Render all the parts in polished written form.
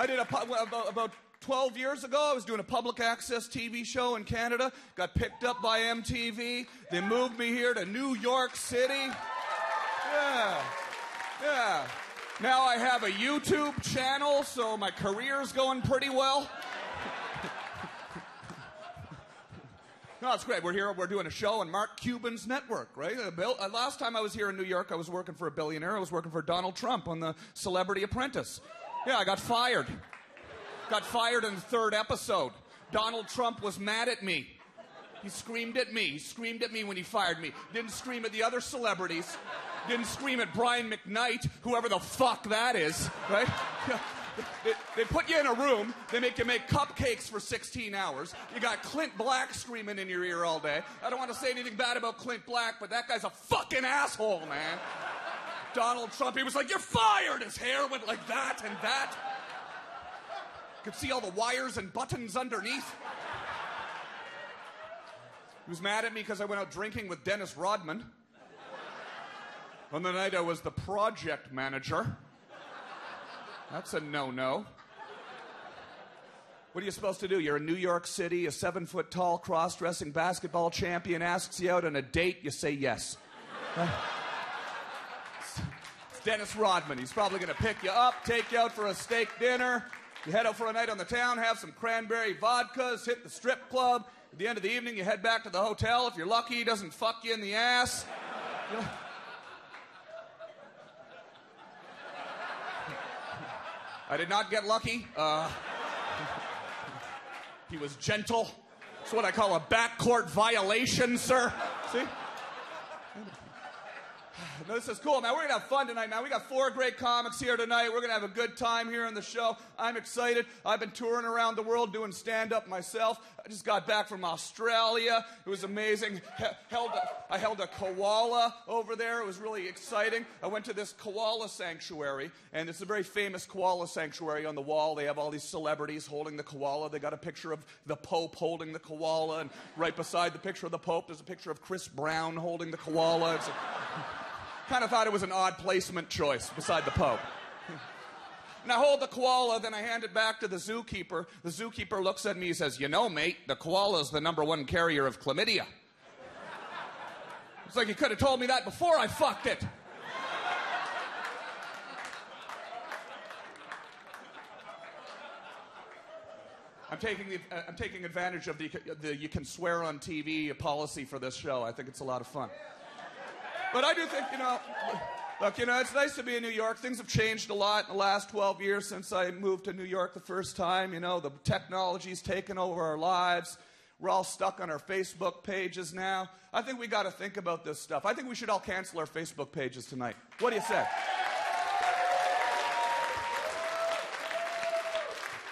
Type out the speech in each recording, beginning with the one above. I did about 12 years ago, I was doing a public access TV show in Canada, got picked up by MTV. They moved me here to New York City. Yeah, yeah. Now I have a YouTube channel, so my career's going pretty well. No, it's great. We're here. We're doing a show on Mark Cuban's network, right? Last time I was here in New York, I was working for a billionaire. I was working for Donald Trump on The Celebrity Apprentice. Yeah, I got fired. Got fired in the third episode. Donald Trump was mad at me. He screamed at me. He screamed at me when he fired me. Didn't scream at the other celebrities. Didn't scream at Brian McKnight, whoever the fuck that is, right? They put you in a room, they make you make cupcakes for 16 hours. You got Clint Black screaming in your ear all day. I don't want to say anything bad about Clint Black, but that guy's a fucking asshole, man. Donald Trump, he was like, "You're fired!" His hair went like that and that. Could see all the wires and buttons underneath. He was mad at me because I went out drinking with Dennis Rodman. On the night I was the project manager. That's a no-no. What are you supposed to do? You're in New York City, a 7-foot-tall cross-dressing basketball champion asks you out on a date, you say yes. It's Dennis Rodman. He's probably going to pick you up, take you out for a steak dinner. You head out for a night on the town, have some cranberry vodkas, hit the strip club. At the end of the evening, you head back to the hotel. If you're lucky, he doesn't fuck you in the ass. I did not get lucky. He was gentle. It's what I call a backcourt violation, sir. See? No, this is cool, man. We're going to have fun tonight, man. We got 4 great comics here tonight. We're going to have a good time here on the show. I'm excited. I've been touring around the world doing stand-up myself. I just got back from Australia. It was amazing. I held a koala over there. It was really exciting. I went to this koala sanctuary, and it's a very famous koala sanctuary on the wall. They have all these celebrities holding the koala. They got a picture of the Pope holding the koala, and right beside the picture of the Pope, there's a picture of Chris Brown holding the koala. It's kind of thought it was an odd placement choice beside the Pope. And I hold the koala, then I hand it back to the zookeeper. The zookeeper looks at me, he says, "You know, mate, the koala's the #1 carrier of chlamydia." It's like, you could have told me that before I fucked it. I'm taking advantage of the you can swear on TV policy for this show. I think it's a lot of fun. But I do think, you know, look, you know, it's nice to be in New York. Things have changed a lot in the last 12 years since I moved to New York the first time. You know, the technology's taken over our lives. We're all stuck on our Facebook pages now. I think we got to think about this stuff. I think we should all cancel our Facebook pages tonight. What do you say?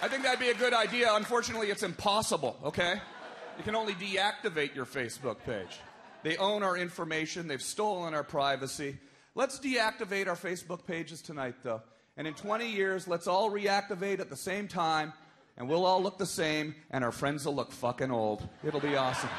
I think that'd be a good idea. Unfortunately, it's impossible, okay? You can only deactivate your Facebook page. They own our information. They've stolen our privacy. Let's deactivate our Facebook pages tonight, though. And in 20 years, let's all reactivate at the same time, and we'll all look the same, and our friends will look fucking old. It'll be awesome.